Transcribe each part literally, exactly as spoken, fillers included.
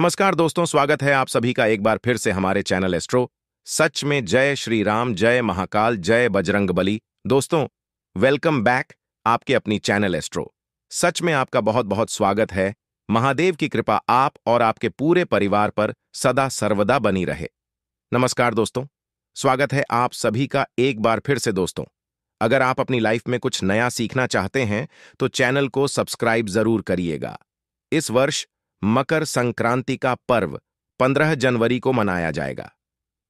नमस्कार दोस्तों, स्वागत है आप सभी का एक बार फिर से हमारे चैनल एस्ट्रो सच में। जय श्री राम, जय महाकाल, जय बजरंगबली। दोस्तों वेलकम बैक आपके अपनी चैनल एस्ट्रो सच में, आपका बहुत बहुत स्वागत है। महादेव की कृपा आप और आपके पूरे परिवार पर सदा सर्वदा बनी रहे। नमस्कार दोस्तों, स्वागत है आप सभी का एक बार फिर से। दोस्तों अगर आप अपनी लाइफ में कुछ नया सीखना चाहते हैं तो चैनल को सब्सक्राइब जरूर करिएगा। इस वर्ष मकर संक्रांति का पर्व पंद्रह जनवरी को मनाया जाएगा।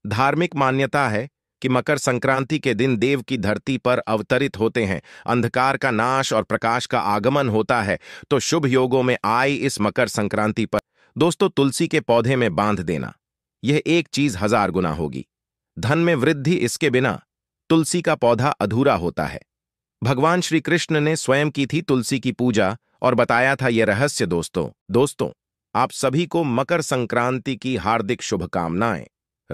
धार्मिक मान्यता है कि मकर संक्रांति के दिन देव की धरती पर अवतरित होते हैं, अंधकार का नाश और प्रकाश का आगमन होता है, तो शुभ योगों में आई इस मकर संक्रांति पर दोस्तों तुलसी के पौधे में बांध देना, यह एक चीज हजार गुना होगी। धन में वृद्धि, इसके बिना तुलसी का पौधा अधूरा होता है। भगवान श्री कृष्ण ने स्वयं की थी तुलसी की पूजा और बताया था यह रहस्य। दोस्तों दोस्तों आप सभी को मकर संक्रांति की हार्दिक शुभकामनाएं।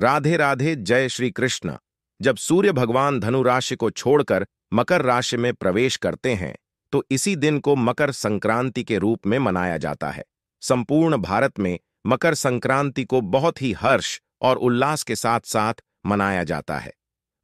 राधे राधे, जय श्री कृष्ण। जब सूर्य भगवान धनु राशि को छोड़कर मकर राशि में प्रवेश करते हैं तो इसी दिन को मकर संक्रांति के रूप में मनाया जाता है। संपूर्ण भारत में मकर संक्रांति को बहुत ही हर्ष और उल्लास के साथ साथ मनाया जाता है।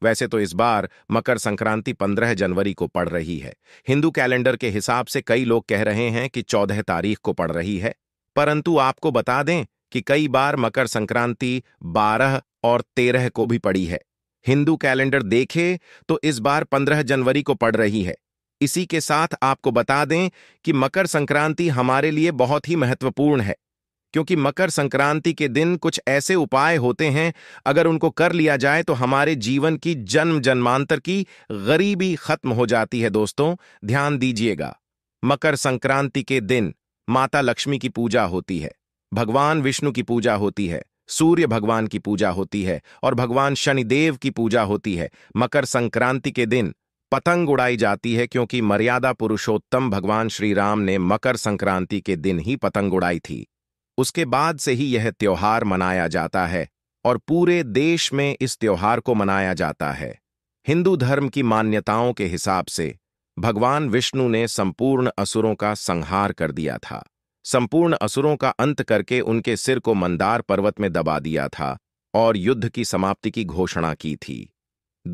वैसे तो इस बार मकर संक्रांति पंद्रह जनवरी को पड़ रही है। हिंदू कैलेंडर के हिसाब से कई लोग कह रहे हैं कि चौदह तारीख को पड़ रही है, परंतु आपको बता दें कि कई बार मकर संक्रांति बारह और तेरह को भी पड़ी है। हिंदू कैलेंडर देखे तो इस बार पंद्रह जनवरी को पड़ रही है। इसी के साथ आपको बता दें कि मकर संक्रांति हमारे लिए बहुत ही महत्वपूर्ण है, क्योंकि मकर संक्रांति के दिन कुछ ऐसे उपाय होते हैं, अगर उनको कर लिया जाए तो हमारे जीवन की जन्म जन्मांतर की गरीबी खत्म हो जाती है। दोस्तों ध्यान दीजिएगा, मकर संक्रांति के दिन माता लक्ष्मी की पूजा होती है, भगवान विष्णु की पूजा होती है, सूर्य भगवान की पूजा होती है और भगवान शनिदेव की पूजा होती है। मकर संक्रांति के दिन पतंग उड़ाई जाती है, क्योंकि मर्यादा पुरुषोत्तम भगवान श्री राम ने मकर संक्रांति के दिन ही पतंग उड़ाई थी। उसके बाद से ही यह त्योहार मनाया जाता है और पूरे देश में इस त्योहार को मनाया जाता है। हिंदू धर्म की मान्यताओं के हिसाब से भगवान विष्णु ने संपूर्ण असुरों का संहार कर दिया था, संपूर्ण असुरों का अंत करके उनके सिर को मंदार पर्वत में दबा दिया था और युद्ध की समाप्ति की घोषणा की थी।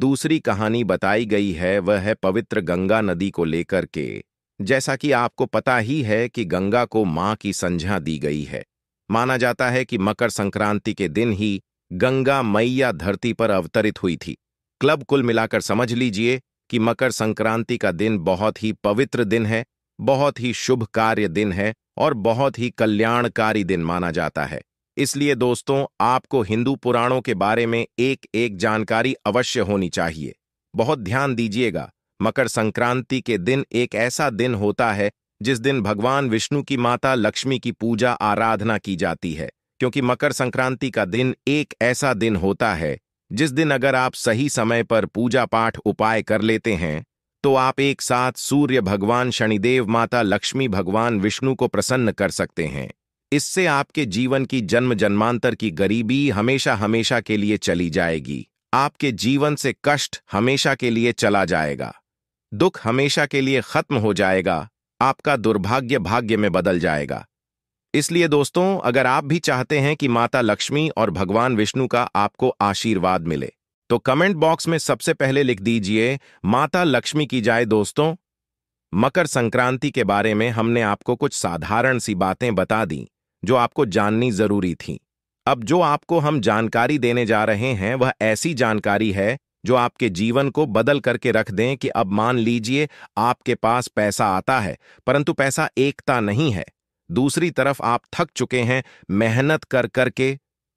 दूसरी कहानी बताई गई है, वह है पवित्र गंगा नदी को लेकर के। जैसा कि आपको पता ही है कि गंगा को मां की संज्ञा दी गई है। माना जाता है कि मकर संक्रांति के दिन ही गंगा मैया धरती पर अवतरित हुई थी। क्लब कुल मिलाकर समझ लीजिए कि मकर संक्रांति का दिन बहुत ही पवित्र दिन है, बहुत ही शुभ कार्य दिन है और बहुत ही कल्याणकारी दिन माना जाता है। इसलिए दोस्तों आपको हिंदू पुराणों के बारे में एक एक जानकारी अवश्य होनी चाहिए। बहुत ध्यान दीजिएगा, मकर संक्रांति के दिन एक ऐसा दिन होता है जिस दिन भगवान विष्णु की माता लक्ष्मी की पूजा आराधना की जाती है, क्योंकि मकर संक्रांति का दिन एक ऐसा दिन होता है जिस दिन अगर आप सही समय पर पूजा पाठ उपाय कर लेते हैं तो आप एक साथ सूर्य भगवान, शनिदेव, माता लक्ष्मी, भगवान विष्णु को प्रसन्न कर सकते हैं। इससे आपके जीवन की जन्म जन्मांतर की गरीबी हमेशा हमेशा के लिए चली जाएगी, आपके जीवन से कष्ट हमेशा के लिए चला जाएगा, दुख हमेशा के लिए खत्म हो जाएगा, आपका दुर्भाग्य भाग्य में बदल जाएगा। इसलिए दोस्तों अगर आप भी चाहते हैं कि माता लक्ष्मी और भगवान विष्णु का आपको आशीर्वाद मिले तो कमेंट बॉक्स में सबसे पहले लिख दीजिए माता लक्ष्मी की जय। दोस्तों मकर संक्रांति के बारे में हमने आपको कुछ साधारण सी बातें बता दी जो आपको जाननी जरूरी थी। अब जो आपको हम जानकारी देने जा रहे हैं वह ऐसी जानकारी है जो आपके जीवन को बदल करके रख दें, कि अब मान लीजिए आपके पास पैसा आता है परंतु पैसा एकता नहीं है, दूसरी तरफ आप थक चुके हैं मेहनत कर करके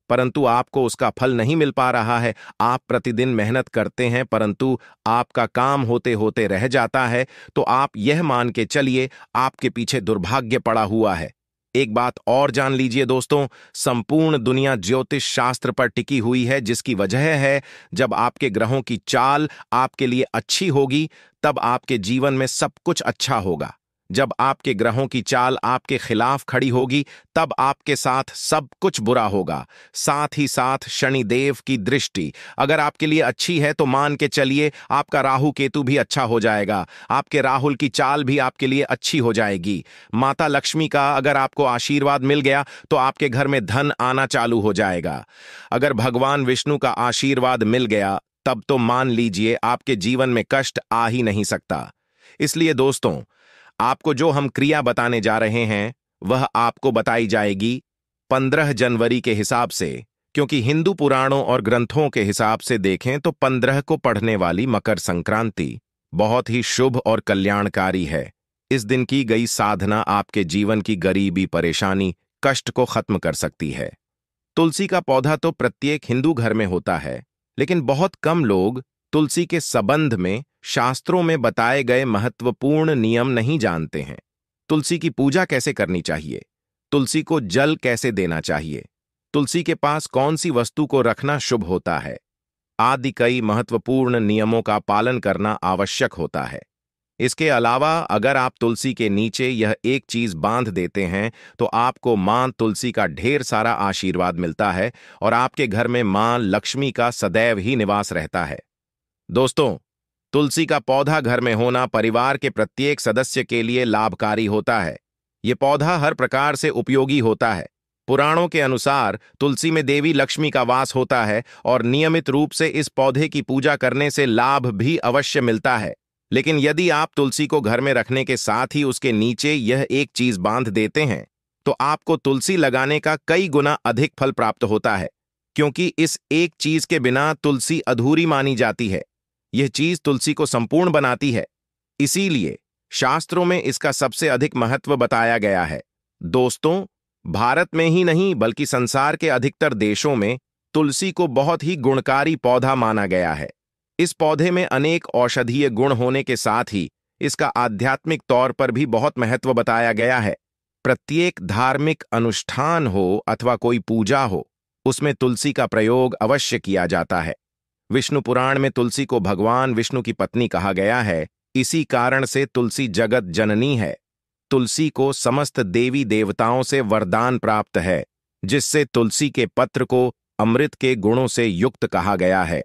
परंतु आपको उसका फल नहीं मिल पा रहा है, आप प्रतिदिन मेहनत करते हैं परंतु आपका काम होते होते रह जाता है, तो आप यह मान के चलिए आपके पीछे दुर्भाग्य पड़ा हुआ है। एक बात और जान लीजिए दोस्तों, संपूर्ण दुनिया ज्योतिष शास्त्र पर टिकी हुई है, जिसकी वजह है जब आपके ग्रहों की चाल आपके लिए अच्छी होगी तब आपके जीवन में सब कुछ अच्छा होगा, जब आपके ग्रहों की चाल आपके खिलाफ खड़ी होगी तब आपके साथ सब कुछ बुरा होगा। साथ ही साथ शनिदेव की दृष्टि अगर आपके लिए अच्छी है तो मान के चलिए आपका राहु केतु भी अच्छा हो जाएगा, आपके राहुल की चाल भी आपके लिए अच्छी हो जाएगी। माता लक्ष्मी का अगर आपको आशीर्वाद मिल गया तो आपके घर में धन आना चालू हो जाएगा। अगर भगवान विष्णु का आशीर्वाद मिल गया तब तो मान लीजिए आपके जीवन में कष्ट आ ही नहीं सकता। इसलिए दोस्तों, आपको जो हम क्रिया बताने जा रहे हैं वह आपको बताई जाएगी पंद्रह जनवरी के हिसाब से, क्योंकि हिंदू पुराणों और ग्रंथों के हिसाब से देखें तो पंद्रह को पढ़ने वाली मकर संक्रांति बहुत ही शुभ और कल्याणकारी है। इस दिन की गई साधना आपके जीवन की गरीबी, परेशानी, कष्ट को खत्म कर सकती है। तुलसी का पौधा तो प्रत्येक हिंदू घर में होता है, लेकिन बहुत कम लोग तुलसी के संबंध में शास्त्रों में बताए गए महत्वपूर्ण नियम नहीं जानते हैं। तुलसी की पूजा कैसे करनी चाहिए, तुलसी को जल कैसे देना चाहिए, तुलसी के पास कौन सी वस्तु को रखना शुभ होता है आदि कई महत्वपूर्ण नियमों का पालन करना आवश्यक होता है। इसके अलावा अगर आप तुलसी के नीचे यह एक चीज बांध देते हैं तो आपको मां तुलसी का ढेर सारा आशीर्वाद मिलता है और आपके घर में मां लक्ष्मी का सदैव ही निवास रहता है। दोस्तों, तुलसी का पौधा घर में होना परिवार के प्रत्येक सदस्य के लिए लाभकारी होता है। ये पौधा हर प्रकार से उपयोगी होता है। पुराणों के अनुसार तुलसी में देवी लक्ष्मी का वास होता है और नियमित रूप से इस पौधे की पूजा करने से लाभ भी अवश्य मिलता है। लेकिन यदि आप तुलसी को घर में रखने के साथ ही उसके नीचे यह एक चीज बांध देते हैं तो आपको तुलसी लगाने का कई गुना अधिक फल प्राप्त होता है, क्योंकि इस एक चीज के बिना तुलसी अधूरी मानी जाती है। यह चीज तुलसी को संपूर्ण बनाती है, इसीलिए शास्त्रों में इसका सबसे अधिक महत्व बताया गया है। दोस्तों, भारत में ही नहीं बल्कि संसार के अधिकतर देशों में तुलसी को बहुत ही गुणकारी पौधा माना गया है। इस पौधे में अनेक औषधीय गुण होने के साथ ही इसका आध्यात्मिक तौर पर भी बहुत महत्व बताया गया है। प्रत्येक धार्मिक अनुष्ठान हो अथवा कोई पूजा हो, उसमें तुलसी का प्रयोग अवश्य किया जाता है। विष्णु पुराण में तुलसी को भगवान विष्णु की पत्नी कहा गया है, इसी कारण से तुलसी जगत जननी है। तुलसी को समस्त देवी देवताओं से वरदान प्राप्त है, जिससे तुलसी के पत्र को अमृत के गुणों से युक्त कहा गया है।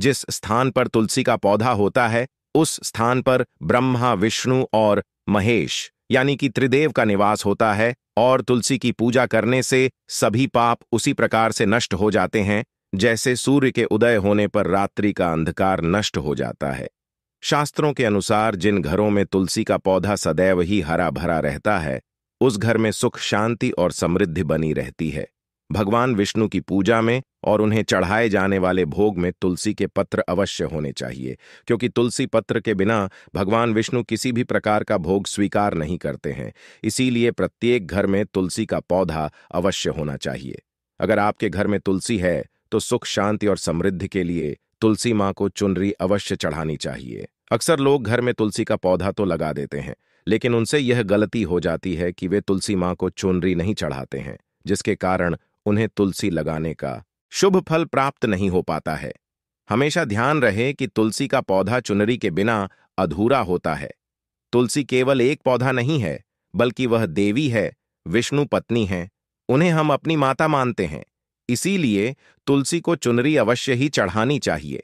जिस स्थान पर तुलसी का पौधा होता है उस स्थान पर ब्रह्मा, विष्णु और महेश यानी कि त्रिदेव का निवास होता है और तुलसी की पूजा करने से सभी पाप उसी प्रकार से नष्ट हो जाते हैं जैसे सूर्य के उदय होने पर रात्रि का अंधकार नष्ट हो जाता है। शास्त्रों के अनुसार जिन घरों में तुलसी का पौधा सदैव ही हरा भरा रहता है उस घर में सुख, शांति और समृद्धि बनी रहती है। भगवान विष्णु की पूजा में और उन्हें चढ़ाए जाने वाले भोग में तुलसी के पत्र अवश्य होने चाहिए, क्योंकि तुलसी पत्र के बिना भगवान विष्णु किसी भी प्रकार का भोग स्वीकार नहीं करते हैं। इसीलिए प्रत्येक घर में तुलसी का पौधा अवश्य होना चाहिए। अगर आपके घर में तुलसी है तो सुख, शांति और समृद्धि के लिए तुलसी माँ को चुनरी अवश्य चढ़ानी चाहिए। अक्सर लोग घर में तुलसी का पौधा तो लगा देते हैं, लेकिन उनसे यह गलती हो जाती है कि वे तुलसी माँ को चुनरी नहीं चढ़ाते हैं, जिसके कारण उन्हें तुलसी लगाने का शुभ फल प्राप्त नहीं हो पाता है। हमेशा ध्यान रहे कि तुलसी का पौधा चुनरी के बिना अधूरा होता है। तुलसी केवल एक पौधा नहीं है, बल्कि वह देवी है, विष्णु पत्नी है, उन्हें हम अपनी माता मानते हैं। इसीलिए तुलसी को चुनरी अवश्य ही चढ़ानी चाहिए।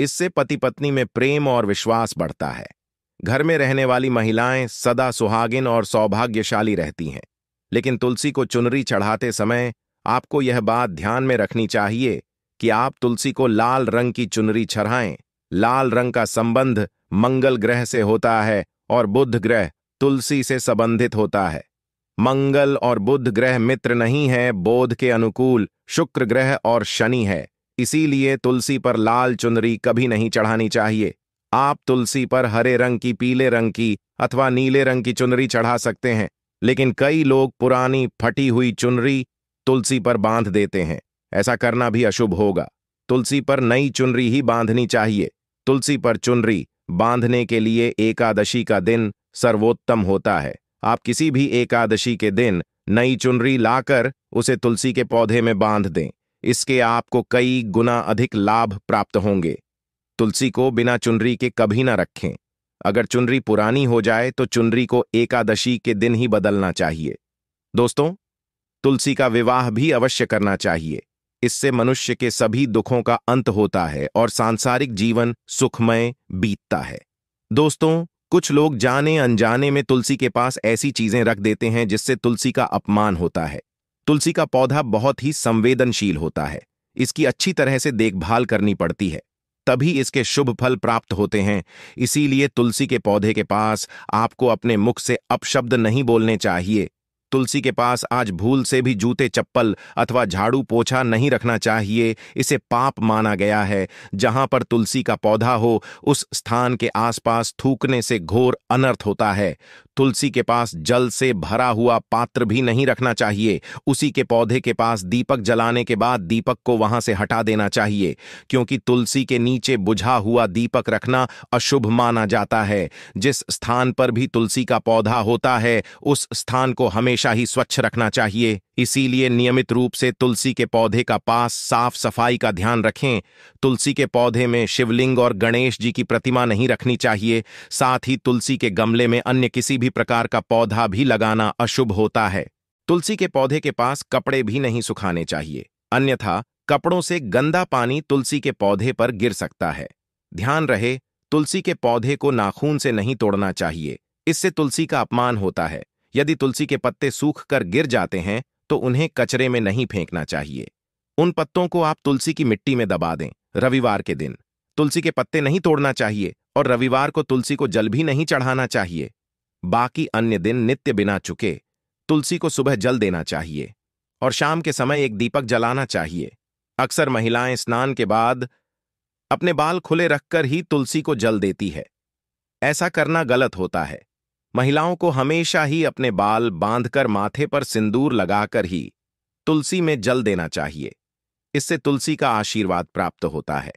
इससे पति पत्नी में प्रेम और विश्वास बढ़ता है। घर में रहने वाली महिलाएं सदा सुहागिन और सौभाग्यशाली रहती हैं। लेकिन तुलसी को चुनरी चढ़ाते समय आपको यह बात ध्यान में रखनी चाहिए कि आप तुलसी को लाल रंग की चुनरी चढ़ाएं। लाल रंग का संबंध मंगल ग्रह से होता है और बुध ग्रह तुलसी से संबंधित होता है। मंगल और बुध ग्रह मित्र नहीं है, बोध के अनुकूल शुक्र ग्रह और शनि है। इसीलिए तुलसी पर लाल चुनरी कभी नहीं चढ़ानी चाहिए। आप तुलसी पर हरे रंग की, पीले रंग की अथवा नीले रंग की चुनरी चढ़ा सकते हैं, लेकिन कई लोग पुरानी फटी हुई चुनरी तुलसी पर बांध देते हैं। ऐसा करना भी अशुभ होगा। तुलसी पर नई चुनरी ही बांधनी चाहिए। तुलसी पर चुनरी बांधने के लिए एकादशी का दिन सर्वोत्तम होता है। आप किसी भी एकादशी के दिन नई चुनरी लाकर उसे तुलसी के पौधे में बांध दें। इसके आपको कई गुना अधिक लाभ प्राप्त होंगे। तुलसी को बिना चुनरी के कभी ना रखें। अगर चुनरी पुरानी हो जाए तो चुनरी को एकादशी के दिन ही बदलना चाहिए। दोस्तों, तुलसी का विवाह भी अवश्य करना चाहिए। इससे मनुष्य के सभी दुखों का अंत होता है और सांसारिक जीवन सुखमय बीतता है। दोस्तों, कुछ लोग जाने अनजाने में तुलसी के पास ऐसी चीजें रख देते हैं जिससे तुलसी का अपमान होता है। तुलसी का पौधा बहुत ही संवेदनशील होता है। इसकी अच्छी तरह से देखभाल करनी पड़ती है, तभी इसके शुभ फल प्राप्त होते हैं। इसीलिए तुलसी के पौधे के पास आपको अपने मुख से अपशब्द नहीं बोलने चाहिए। तुलसी के पास आज भूल से भी जूते, चप्पल अथवा झाड़ू पोछा नहीं रखना चाहिए। इसे पाप माना गया है। जहां पर तुलसी का पौधा हो उस स्थान के आसपास थूकने से घोर अनर्थ होता है। तुलसी के पास जल से भरा हुआ पात्र भी नहीं रखना चाहिए। उसी के पौधे के पास दीपक जलाने के बाद दीपक को वहां से हटा देना चाहिए, क्योंकि तुलसी के नीचे बुझा हुआ दीपक रखना अशुभ माना जाता है। जिस स्थान पर भी तुलसी का पौधा होता है उस स्थान को हमेशा ही स्वच्छ रखना चाहिए। इसीलिए नियमित रूप से तुलसी के पौधे का पास साफ सफाई का ध्यान रखें। तुलसी के पौधे में शिवलिंग और गणेश जी की प्रतिमा नहीं रखनी चाहिए। साथ ही तुलसी के गमले में अन्य किसी भी प्रकार का पौधा भी लगाना अशुभ होता है। तुलसी के पौधे के पास कपड़े भी नहीं सुखाने चाहिए, अन्यथा कपड़ों से गंदा पानी तुलसी के पौधे पर गिर सकता है। ध्यान रहे, तुलसी के पौधे को नाखून से नहीं तोड़ना चाहिए, इससे तुलसी का अपमान होता है। यदि तुलसी के पत्ते सूखकर गिर जाते हैं तो उन्हें कचरे में नहीं फेंकना चाहिए। उन पत्तों को आप तुलसी की मिट्टी में दबा दें। रविवार के दिन तुलसी के पत्ते नहीं तोड़ना चाहिए और रविवार को तुलसी को जल भी नहीं चढ़ाना चाहिए। बाकी अन्य दिन नित्य बिना चुके तुलसी को सुबह जल देना चाहिए और शाम के समय एक दीपक जलाना चाहिए। अक्सर महिलाएं स्नान के बाद अपने बाल खुले रखकर ही तुलसी को जल देती है। ऐसा करना गलत होता है। महिलाओं को हमेशा ही अपने बाल बांधकर माथे पर सिंदूर लगाकर ही तुलसी में जल देना चाहिए। इससे तुलसी का आशीर्वाद प्राप्त होता है।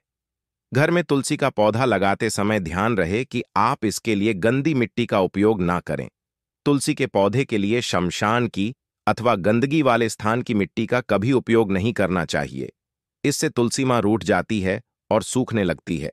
घर में तुलसी का पौधा लगाते समय ध्यान रहे कि आप इसके लिए गंदी मिट्टी का उपयोग ना करें। तुलसी के पौधे के लिए शमशान की अथवा गंदगी वाले स्थान की मिट्टी का कभी उपयोग नहीं करना चाहिए। इससे तुलसी मां रूठ जाती है और सूखने लगती है।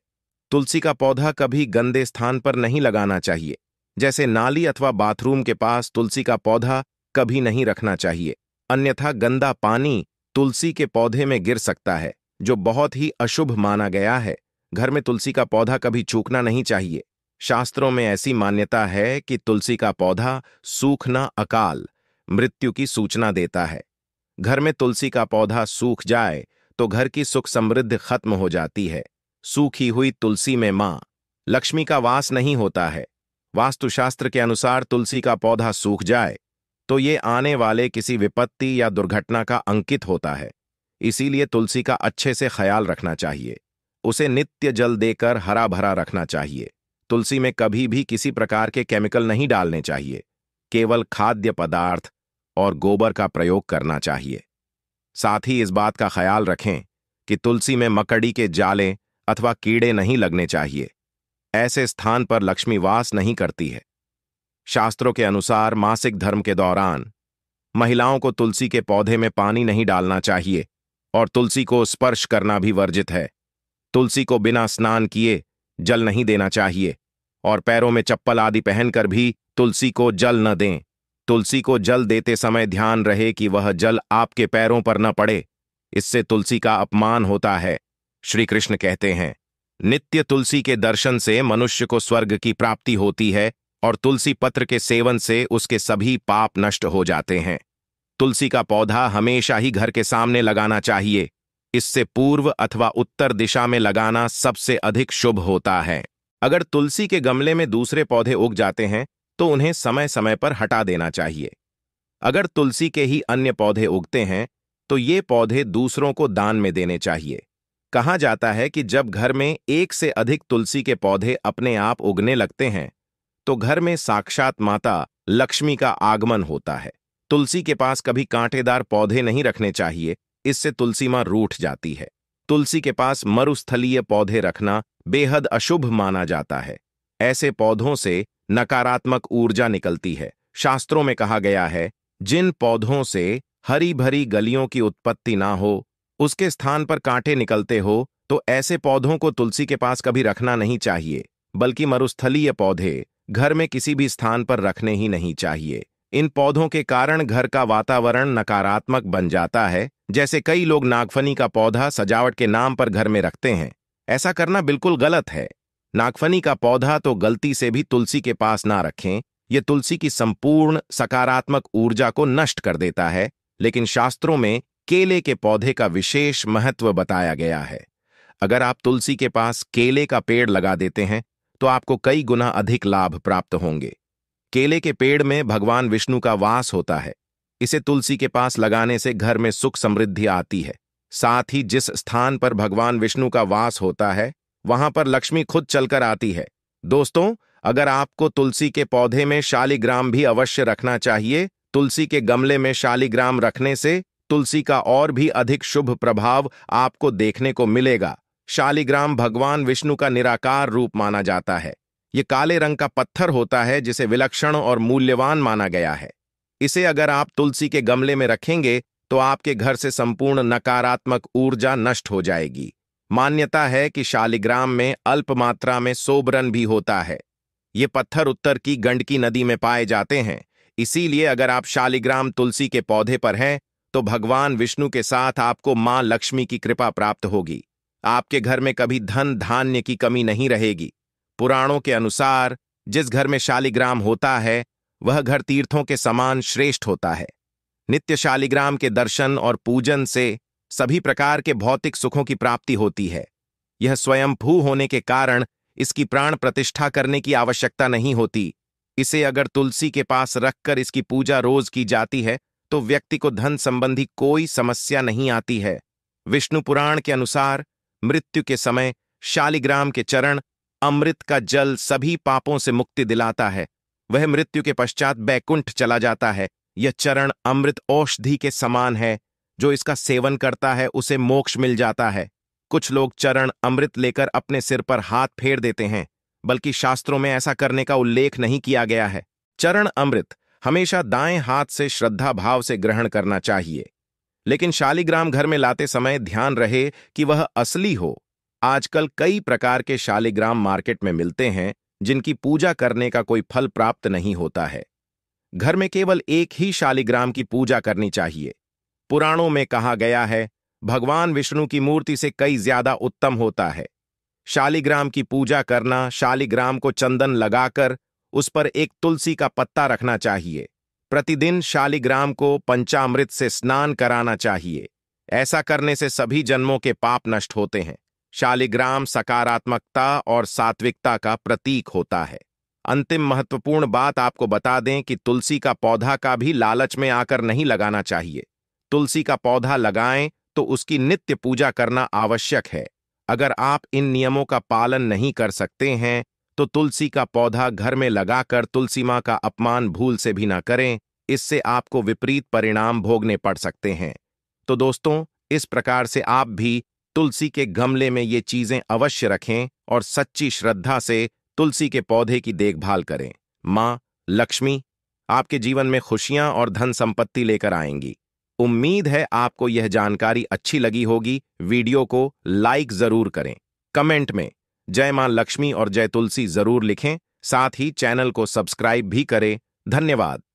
तुलसी का पौधा कभी गंदे स्थान पर नहीं लगाना चाहिए, जैसे नाली अथवा बाथरूम के पास तुलसी का पौधा कभी नहीं रखना चाहिए, अन्यथा गंदा पानी तुलसी के पौधे में गिर सकता है, जो बहुत ही अशुभ माना गया है। घर में तुलसी का पौधा कभी चूकना नहीं चाहिए। शास्त्रों में ऐसी मान्यता है कि तुलसी का पौधा सूखना अकाल, मृत्यु की सूचना देता है। घर में तुलसी का पौधा सूख जाए तो घर की सुख समृद्धि खत्म हो जाती है। सूखी हुई तुलसी में मां लक्ष्मी का वास नहीं होता है। वास्तुशास्त्र के अनुसार तुलसी का पौधा सूख जाए तो ये आने वाले किसी विपत्ति या दुर्घटना का अंकित होता है। इसीलिए तुलसी का अच्छे से ख्याल रखना चाहिए। उसे नित्य जल देकर हरा भरा रखना चाहिए। तुलसी में कभी भी किसी प्रकार के केमिकल नहीं डालने चाहिए। केवल खाद्य पदार्थ और गोबर का प्रयोग करना चाहिए। साथ ही इस बात का ख्याल रखें कि तुलसी में मकड़ी के जाले अथवा कीड़े नहीं लगने चाहिए। ऐसे स्थान पर लक्ष्मी वास नहीं करती है। शास्त्रों के अनुसार मासिक धर्म के दौरान महिलाओं को तुलसी के पौधे में पानी नहीं डालना चाहिए और तुलसी को स्पर्श करना भी वर्जित है। तुलसी को बिना स्नान किए जल नहीं देना चाहिए और पैरों में चप्पल आदि पहनकर भी तुलसी को जल न दें। तुलसी को जल देते समय ध्यान रहे कि वह जल आपके पैरों पर न पड़े, इससे तुलसी का अपमान होता है। श्री कृष्ण कहते हैं, नित्य तुलसी के दर्शन से मनुष्य को स्वर्ग की प्राप्ति होती है और तुलसी पत्र के सेवन से उसके सभी पाप नष्ट हो जाते हैं। तुलसी का पौधा हमेशा ही घर के सामने लगाना चाहिए। इससे पूर्व अथवा उत्तर दिशा में लगाना सबसे अधिक शुभ होता है। अगर तुलसी के गमले में दूसरे पौधे उग जाते हैं तो उन्हें समय समय पर हटा देना चाहिए। अगर तुलसी के ही अन्य पौधे उगते हैं तो ये पौधे दूसरों को दान में देने चाहिए। कहा जाता है कि जब घर में एक से अधिक तुलसी के पौधे अपने आप उगने लगते हैं तो घर में साक्षात माता लक्ष्मी का आगमन होता है। तुलसी के पास कभी कांटेदार पौधे नहीं रखने चाहिए, इससे तुलसी मां रूठ जाती है। तुलसी के पास मरुस्थलीय पौधे रखना बेहद अशुभ माना जाता है। ऐसे पौधों से नकारात्मक ऊर्जा निकलती है। शास्त्रों में कहा गया है, जिन पौधों से हरी भरी गलियों की उत्पत्ति ना हो, उसके स्थान पर कांटे निकलते हो, तो ऐसे पौधों को तुलसी के पास कभी रखना नहीं चाहिए। बल्कि मरुस्थलीय पौधे घर में किसी भी स्थान पर रखने ही नहीं चाहिए। इन पौधों के कारण घर का वातावरण नकारात्मक बन जाता है। जैसे कई लोग नागफनी का पौधा सजावट के नाम पर घर में रखते हैं, ऐसा करना बिल्कुल गलत है। नागफनी का पौधा तो गलती से भी तुलसी के पास ना रखें, यह तुलसी की संपूर्ण सकारात्मक ऊर्जा को नष्ट कर देता है। लेकिन शास्त्रों में केले के पौधे का विशेष महत्व बताया गया है। अगर आप तुलसी के पास केले का पेड़ लगा देते हैं तो आपको कई गुना अधिक लाभ प्राप्त होंगे। केले के पेड़ में भगवान विष्णु का वास होता है। इसे तुलसी के पास लगाने से घर में सुख समृद्धि आती है। साथ ही जिस स्थान पर भगवान विष्णु का वास होता है वहां पर लक्ष्मी खुद चलकर आती है। दोस्तों, अगर आपको तुलसी के पौधे में शालिग्राम भी अवश्य रखना चाहिए। तुलसी के गमले में शालिग्राम रखने से तुलसी का और भी अधिक शुभ प्रभाव आपको देखने को मिलेगा। शालिग्राम भगवान विष्णु का निराकार रूप माना जाता है। ये काले रंग का पत्थर होता है जिसे विलक्षण और मूल्यवान माना गया है। इसे अगर आप तुलसी के गमले में रखेंगे तो आपके घर से संपूर्ण नकारात्मक ऊर्जा नष्ट हो जाएगी। मान्यता है कि शालिग्राम में अल्प मात्रा में सोबरन भी होता है। ये पत्थर उत्तर की गंडकी नदी में पाए जाते हैं। इसीलिए अगर आप शालिग्राम तुलसी के पौधे पर हैं तो भगवान विष्णु के साथ आपको मां लक्ष्मी की कृपा प्राप्त होगी। आपके घर में कभी धन धान्य की कमी नहीं रहेगी। पुराणों के अनुसार जिस घर में शालिग्राम होता है वह घर तीर्थों के समान श्रेष्ठ होता है। नित्य शालिग्राम के दर्शन और पूजन से सभी प्रकार के भौतिक सुखों की प्राप्ति होती है। यह स्वयंभू होने के कारण इसकी प्राण प्रतिष्ठा करने की आवश्यकता नहीं होती। इसे अगर तुलसी के पास रखकर इसकी पूजा रोज की जाती है तो व्यक्ति को धन संबंधी कोई समस्या नहीं आती है। विष्णु पुराण के अनुसार मृत्यु के समय शालिग्राम के चरण, अमृत का जल सभी पापों से मुक्ति दिलाता है। वह मृत्यु के पश्चात बैकुंठ चला जाता है। यह चरण अमृत औषधि के समान है। जो इसका सेवन करता है उसे मोक्ष मिल जाता है। कुछ लोग चरण अमृत लेकर अपने सिर पर हाथ फेर देते हैं, बल्कि शास्त्रों में ऐसा करने का उल्लेख नहीं किया गया है। चरण अमृत हमेशा दाएं हाथ से श्रद्धा भाव से ग्रहण करना चाहिए। लेकिन शालिग्राम घर में लाते समय ध्यान रहे कि वह असली हो। आजकल कई प्रकार के शालिग्राम मार्केट में मिलते हैं जिनकी पूजा करने का कोई फल प्राप्त नहीं होता है। घर में केवल एक ही शालिग्राम की पूजा करनी चाहिए। पुराणों में कहा गया है भगवान विष्णु की मूर्ति से कई ज्यादा उत्तम होता है। शालिग्राम की पूजा करना, शालिग्राम को चंदन लगाकर उस पर एक तुलसी का पत्ता रखना चाहिए। प्रतिदिन शालिग्राम को पंचामृत से स्नान कराना चाहिए। ऐसा करने से सभी जन्मों के पाप नष्ट होते हैं। शालिग्राम सकारात्मकता और सात्विकता का प्रतीक होता है। अंतिम महत्वपूर्ण बात आपको बता दें कि तुलसी का पौधा का भी लालच में आकर नहीं लगाना चाहिए। तुलसी का पौधा लगाएं तो उसकी नित्य पूजा करना आवश्यक है। अगर आप इन नियमों का पालन नहीं कर सकते हैं तो तुलसी का पौधा घर में लगाकर तुलसी मां का अपमान भूल से भी ना करें। इससे आपको विपरीत परिणाम भोगने पड़ सकते हैं। तो दोस्तों, इस प्रकार से आप भी तुलसी के गमले में ये चीजें अवश्य रखें और सच्ची श्रद्धा से तुलसी के पौधे की देखभाल करें। मां लक्ष्मी आपके जीवन में खुशियां और धन संपत्ति लेकर आएंगी। उम्मीद है आपको यह जानकारी अच्छी लगी होगी। वीडियो को लाइक जरूर करें। कमेंट में जय मां लक्ष्मी और जय तुलसी जरूर लिखें। साथ ही चैनल को सब्सक्राइब भी करें। धन्यवाद।